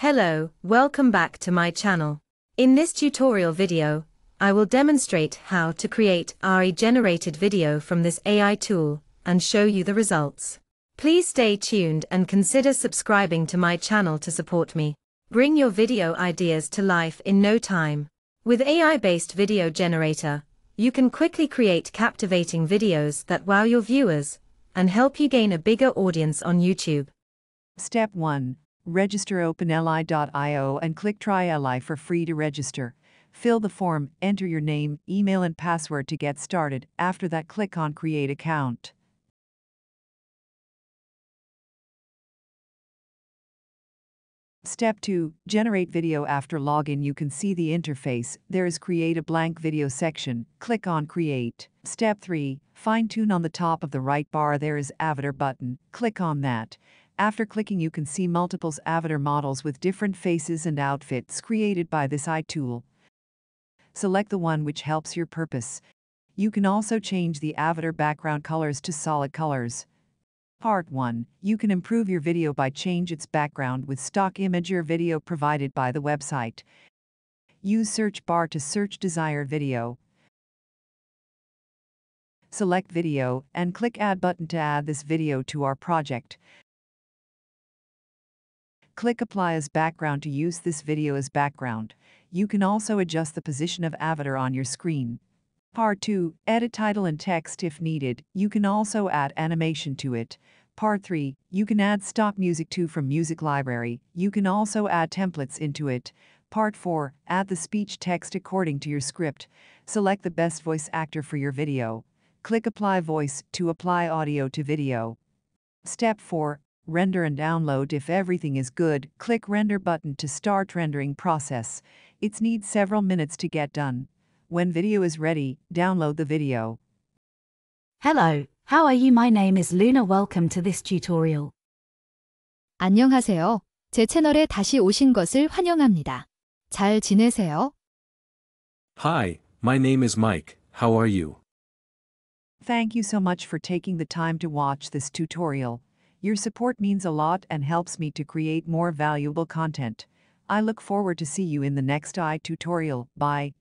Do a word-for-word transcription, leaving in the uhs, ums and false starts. Hello, welcome back to my channel. In this tutorial video, I will demonstrate how to create R A-generated video from this A I tool and show you the results. Please stay tuned and consider subscribing to my channel to support me. Bring your video ideas to life in no time. With A I-based video generator, you can quickly create captivating videos that wow your viewers and help you gain a bigger audience on YouTube. Step one. Register. Open elai dot i o and click Try Elai for free to register. Fill the form, enter your name, email and password to get started. After that, click on Create Account. Step two. Generate video. After login, you can see the interface. There is Create a Blank Video section. Click on Create. Step three. Fine-tune. On the top of the right bar there is Avatar button. Click on that. After clicking, you can see multiple avatar models with different faces and outfits created by this A I tool. Select the one which helps your purpose. You can also change the avatar background colors to solid colors. Part one. You can improve your video by change its background with stock image or video provided by the website. Use search bar to search desired video. Select video and click Add button to add this video to our project. Click Apply as background to use this video as background. You can also adjust the position of avatar on your screen. Part two. Edit title and text if needed. You can also add animation to it. Part three. You can add stock music too from music library. You can also add templates into it. Part four. Add the speech text according to your script. Select the best voice actor for your video. Click Apply Voice to apply audio to video. Step four. Render and download. If everything is good, click Render button to start rendering process. It needs several minutes to get done. When video is ready, download the video. Hello, how are you? My name is Luna. Welcome to this tutorial. 안녕하세요. 제 채널에 다시 오신 것을 환영합니다. 잘 지내세요? Hi, my name is Mike. How are you? Thank you so much for taking the time to watch this tutorial. Your support means a lot and helps me to create more valuable content. I look forward to see you in the next A I tutorial. Bye.